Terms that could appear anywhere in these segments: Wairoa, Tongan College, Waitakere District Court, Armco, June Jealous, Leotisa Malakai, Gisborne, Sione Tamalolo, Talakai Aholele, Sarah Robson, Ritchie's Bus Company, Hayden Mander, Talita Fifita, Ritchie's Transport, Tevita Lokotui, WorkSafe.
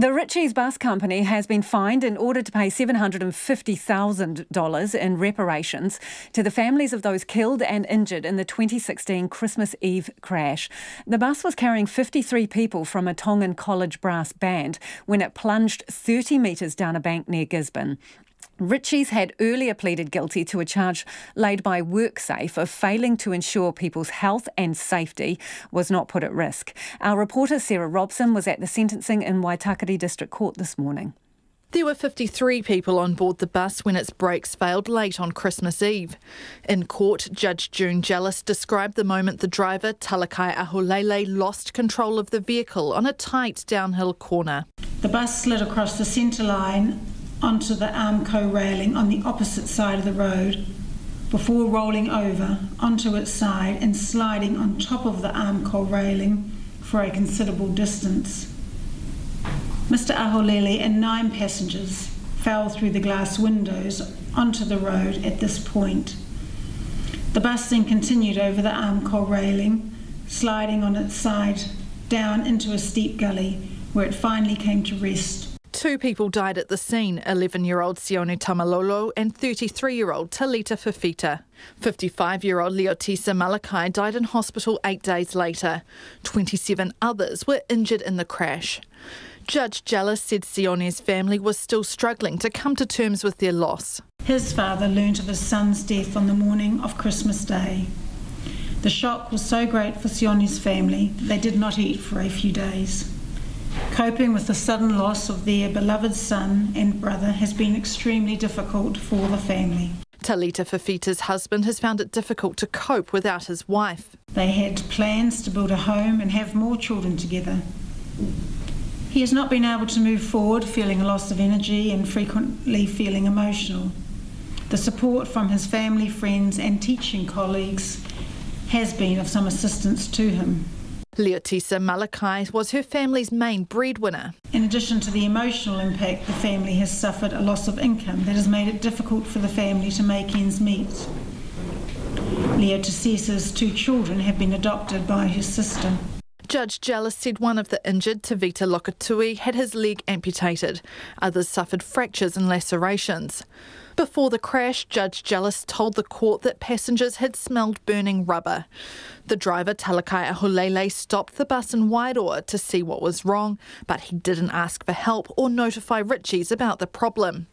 The Ritchie's Bus Company has been fined in order to pay $750,000 in reparations to the families of those killed and injured in the 2016 Christmas Eve crash. The bus was carrying 53 people from a Tongan College brass band when it plunged 30 metres down a bank near Gisborne. Ritchie's had earlier pleaded guilty to a charge laid by WorkSafe of failing to ensure people's health and safety was not put at risk. Our reporter Sarah Robson was at the sentencing in Waitakere District Court this morning. There were 53 people on board the bus when its brakes failed late on Christmas Eve. In court, Judge June Jealous described the moment the driver, Talakai Aholele, lost control of the vehicle on a tight downhill corner. The bus slid across the centre line onto the Armco railing on the opposite side of the road before rolling over onto its side and sliding on top of the Armco railing for a considerable distance. Mr. Aholele and 9 passengers fell through the glass windows onto the road at this point. The bus then continued over the Armco railing, sliding on its side down into a steep gully where it finally came to rest. 2 people died at the scene, 11-year-old Sione Tamalolo and 33-year-old Talita Fifita. 55-year-old Leotisa Malakai died in hospital 8 days later. 27 others were injured in the crash. Judge Jealous said Sione's family was still struggling to come to terms with their loss. His father learnt of his son's death on the morning of Christmas Day. The shock was so great for Sione's family that they did not eat for a few days. Coping with the sudden loss of their beloved son and brother has been extremely difficult for the family. Talita Fifita's husband has found it difficult to cope without his wife. They had plans to build a home and have more children together. He has not been able to move forward, feeling a loss of energy and frequently feeling emotional. The support from his family, friends and teaching colleagues has been of some assistance to him. Leotisa Malakai was her family's main breadwinner. In addition to the emotional impact, the family has suffered a loss of income that has made it difficult for the family to make ends meet. Leotisa's 2 children have been adopted by her sister. Judge Jealous said one of the injured, Tevita Lokotui, had his leg amputated. Others suffered fractures and lacerations. Before the crash, Judge Jealous told the court that passengers had smelled burning rubber. The driver, Talakai Aholele, stopped the bus in Wairoa to see what was wrong, but he didn't ask for help or notify Ritchie's about the problem.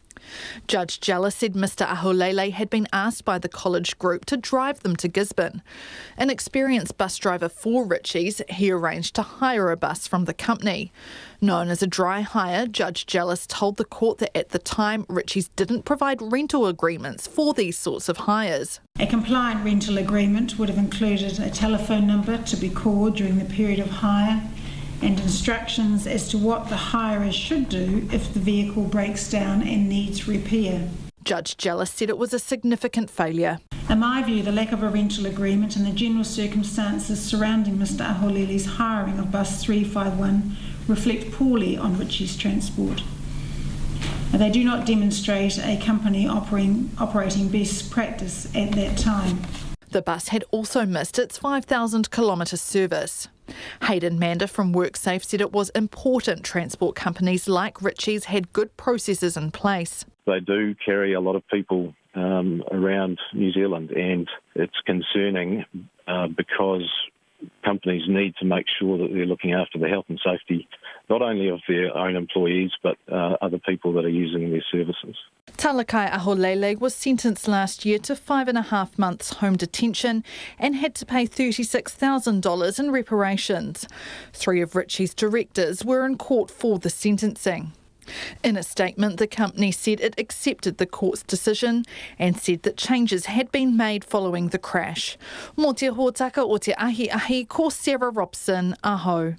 Judge Jealous said Mr. Aholele had been asked by the college group to drive them to Gisborne. An experienced bus driver for Ritchie's, he arranged to hire a bus from the company. Known as a dry hire, Judge Jealous told the court that at the time Ritchie's didn't provide rental agreements for these sorts of hires. A compliant rental agreement would have included a telephone number to be called during the period of hire and instructions as to what the hirer should do if the vehicle breaks down and needs repair. Judge Jealous said it was a significant failure. In my view, the lack of a rental agreement and the general circumstances surrounding Mr. Aholele's hiring of bus 351 reflect poorly on Ritchie's Transport. They do not demonstrate a company operating best practice at that time. The bus had also missed its 5,000-kilometre service. Hayden Mander from WorkSafe said it was important transport companies like Ritchie's had good processes in place. They do carry a lot of people around New Zealand, and it's concerning because companies need to make sure that they're looking after the health and safety not only of their own employees but other people that are using their services. Talakai Aholele was sentenced last year to 5.5 months home detention and had to pay $36,000 in reparations. 3 of Ritchie's directors were in court for the sentencing. In a statement, the company said it accepted the court's decision and said that changes had been made following the crash. Mō te hōtaka o te ahi ahi, ko Sarah Robson, aho.